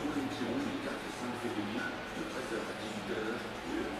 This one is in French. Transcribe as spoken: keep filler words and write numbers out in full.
Tous les samedis, quatre et cinq février, de treize heures à dix-huit heures.